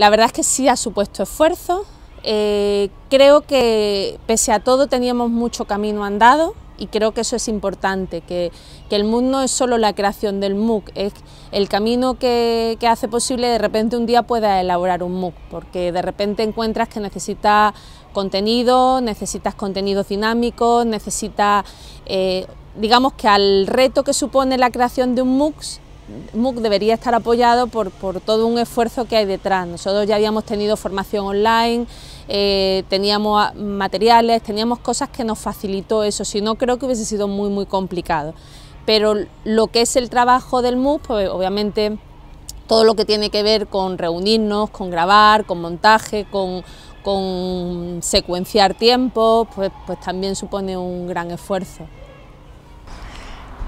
La verdad es que sí ha supuesto esfuerzo. Creo que pese a todo teníamos mucho camino andado y creo que eso es importante, que el MOOC no es solo la creación del MOOC, es el camino que hace posible de repente un día puedas elaborar un MOOC, porque de repente encuentras que necesitas contenido, necesitas contenidos dinámicos, necesitas, digamos que al reto que supone la creación de un MOOC debería estar apoyado por todo un esfuerzo que hay detrás. Nosotros ya habíamos tenido formación online, teníamos materiales, teníamos cosas que nos facilitó eso, si no creo que hubiese sido muy complicado. Pero lo que es el trabajo del MOOC, pues obviamente todo lo que tiene que ver con reunirnos, con grabar, con montaje, con secuenciar tiempos, pues también supone un gran esfuerzo.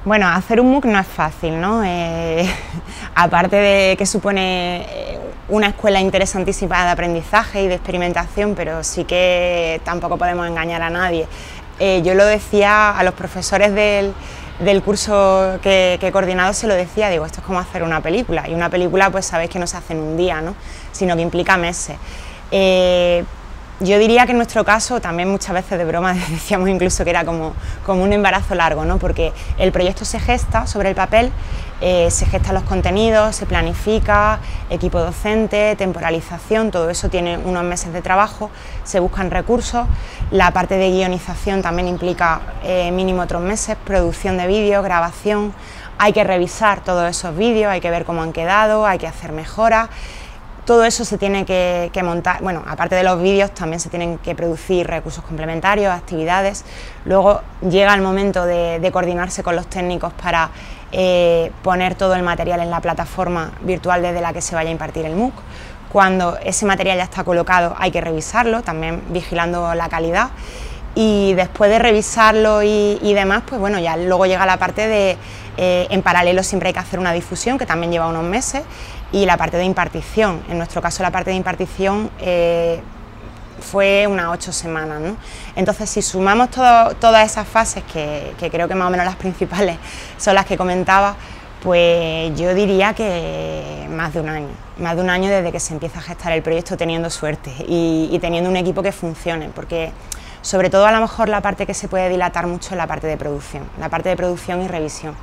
Bueno, hacer un MOOC no es fácil, ¿no? Aparte de que supone una escuela interesantísima de aprendizaje y de experimentación, pero sí que tampoco podemos engañar a nadie. Yo lo decía a los profesores del curso que he coordinado, se lo decía, digo, esto es como hacer una película, y una película pues sabéis que no se hace en un día, ¿no?, sino que implica meses. Yo diría que en nuestro caso, también muchas veces de broma decíamos incluso que era como un embarazo largo, ¿no?, porque el proyecto se gesta sobre el papel, se gestan los contenidos, se planifica, equipo docente, temporalización, todo eso tiene unos meses de trabajo, se buscan recursos, la parte de guionización también implica mínimo otros meses, producción de vídeos, grabación, hay que revisar todos esos vídeos, hay que ver cómo han quedado, hay que hacer mejoras. Todo eso se tiene que montar, bueno, aparte de los vídeos también se tienen que producir recursos complementarios, actividades. Luego llega el momento de coordinarse con los técnicos para poner todo el material en la plataforma virtual desde la que se vaya a impartir el MOOC. Cuando ese material ya está colocado hay que revisarlo, también vigilando la calidad. Y después de revisarlo y demás, pues bueno, ya luego llega la parte de, en paralelo siempre hay que hacer una difusión, que también lleva unos meses, y la parte de impartición. En nuestro caso la parte de impartición fue unas 8 semanas, ¿no? Entonces, si sumamos todas esas fases, que creo que más o menos las principales son las que comentaba, pues yo diría que más de un año desde que se empieza a gestar el proyecto, teniendo suerte y teniendo un equipo que funcione, porque sobre todo a lo mejor la parte que se puede dilatar mucho es la parte de producción y revisión.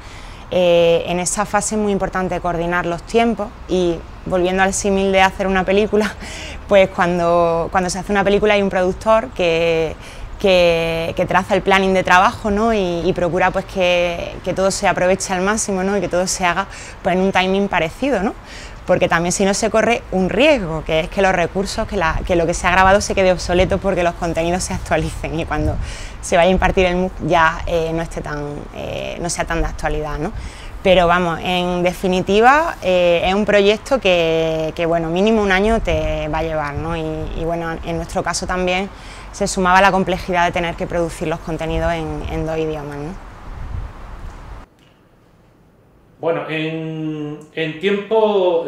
En esa fase es muy importante coordinar los tiempos y, volviendo al símil de hacer una película, pues cuando se hace una película hay un productor que traza el planning de trabajo, ¿no?, y procura pues que todo se aproveche al máximo, ¿no?, y que todo se haga pues en un timing parecido, ¿no?, porque también si no se corre un riesgo, que es que los recursos, que lo que se ha grabado se quede obsoleto porque los contenidos se actualicen y cuando se vaya a impartir el MOOC ya no sea tan de actualidad, ¿no? Pero vamos, en definitiva es un proyecto que bueno, mínimo un año te va a llevar, ¿no? Y bueno, en nuestro caso también se sumaba la complejidad de tener que producir los contenidos en 2 idiomas, ¿no? Bueno, en tiempo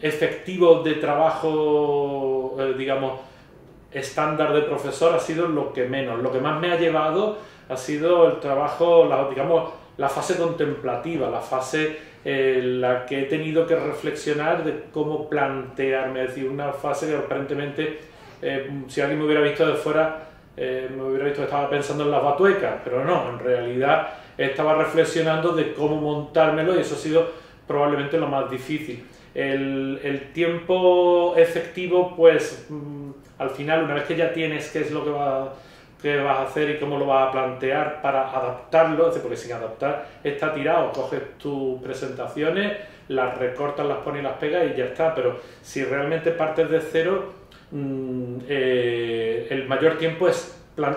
efectivo de trabajo, digamos, estándar de profesor, ha sido lo que menos. Lo que más me ha llevado ha sido el trabajo, digamos, la fase contemplativa, la fase en la que he tenido que reflexionar de cómo plantearme. Es decir, una fase que aparentemente, si alguien me hubiera visto de fuera, me hubiera visto que estaba pensando en las batuecas, pero no, en realidad estaba reflexionando de cómo montármelo y eso ha sido probablemente lo más difícil. El tiempo efectivo, pues al final, una vez que ya tienes qué es lo que vas a hacer y cómo lo vas a plantear para adaptarlo, porque sin adaptar está tirado, coges tus presentaciones, las recortas, las pones y las pegas y ya está, pero si realmente partes de cero, el mayor tiempo es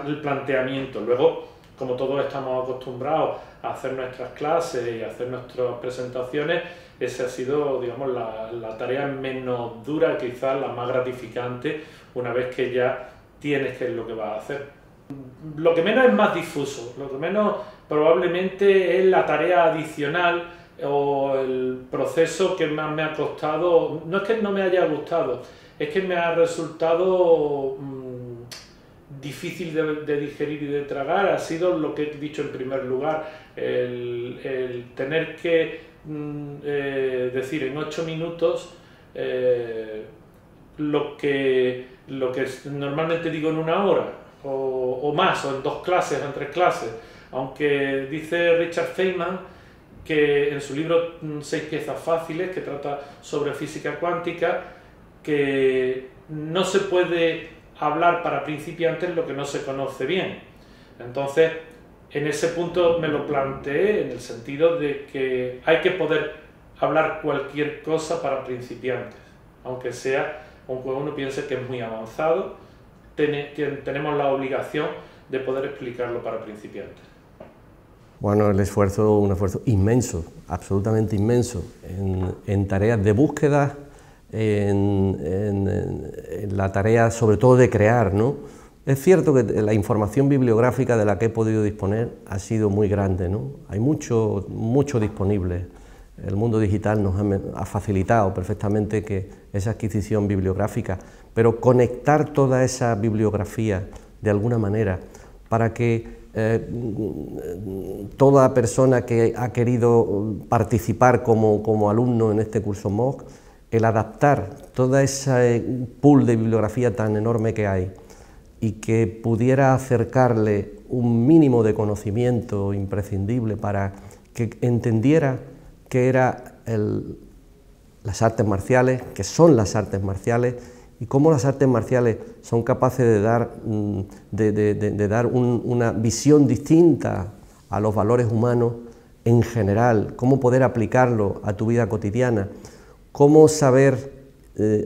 el planteamiento. Luego, como todos estamos acostumbrados a hacer nuestras clases y a hacer nuestras presentaciones, esa ha sido, digamos, la tarea menos dura, quizás la más gratificante, una vez que ya tienes qué es lo que vas a hacer. Lo que menos es más difuso, lo que menos probablemente es la tarea adicional o el proceso que más me ha costado. No es que no me haya gustado, es que me ha resultado difícil de digerir y de tragar. Ha sido lo que he dicho en primer lugar, el tener que decir en 8 minutos lo que normalmente digo en una hora, o más, o en dos clases, o en tres clases. Aunque dice Richard Feynman, que en su libro Seis piezas fáciles, que trata sobre física cuántica, que no se puede hablar para principiantes lo que no se conoce bien. Entonces, en ese punto me lo planteé, en el sentido de que hay que poder hablar cualquier cosa para principiantes, aunque sea, aunque uno piense que es muy avanzado, tenemos la obligación de poder explicarlo para principiantes. Bueno, el esfuerzo, un esfuerzo inmenso, absolutamente inmenso, en tareas de búsqueda, en la tarea sobre todo de crear, ¿no? Es cierto que la información bibliográfica de la que he podido disponer ha sido muy grande, ¿no? Hay mucho disponible. El mundo digital nos ha facilitado perfectamente que esa adquisición bibliográfica, pero conectar toda esa bibliografía de alguna manera para que toda persona que ha querido participar como alumno en este curso MOOC, el adaptar toda esa pool de bibliografía tan enorme que hay y que pudiera acercarle un mínimo de conocimiento imprescindible para que entendiera que era las artes marciales, que son las artes marciales, y cómo las artes marciales son capaces de dar una visión distinta a los valores humanos en general, cómo poder aplicarlo a tu vida cotidiana, cómo saber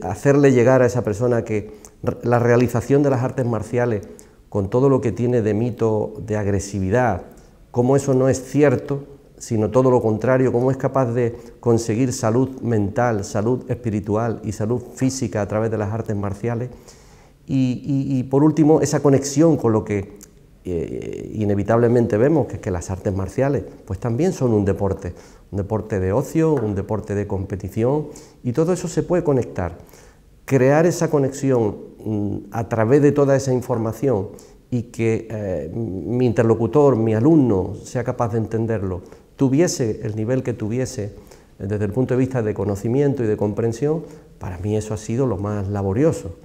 hacerle llegar a esa persona que la realización de las artes marciales, con todo lo que tiene de mito, de agresividad, cómo eso no es cierto, sino todo lo contrario, cómo es capaz de conseguir salud mental, salud espiritual y salud física a través de las artes marciales. Y por último, esa conexión con lo que inevitablemente vemos, que es que las artes marciales pues también son un deporte de ocio, un deporte de competición, y todo eso se puede conectar. Crear esa conexión a través de toda esa información y que mi interlocutor, mi alumno, sea capaz de entenderlo, tuviese el nivel que tuviese desde el punto de vista de conocimiento y de comprensión, para mí eso ha sido lo más laborioso.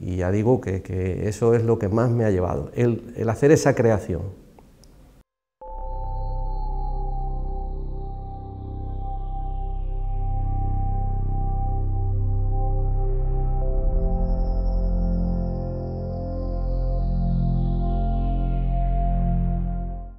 Y ya digo que eso es lo que más me ha llevado, el hacer esa creación.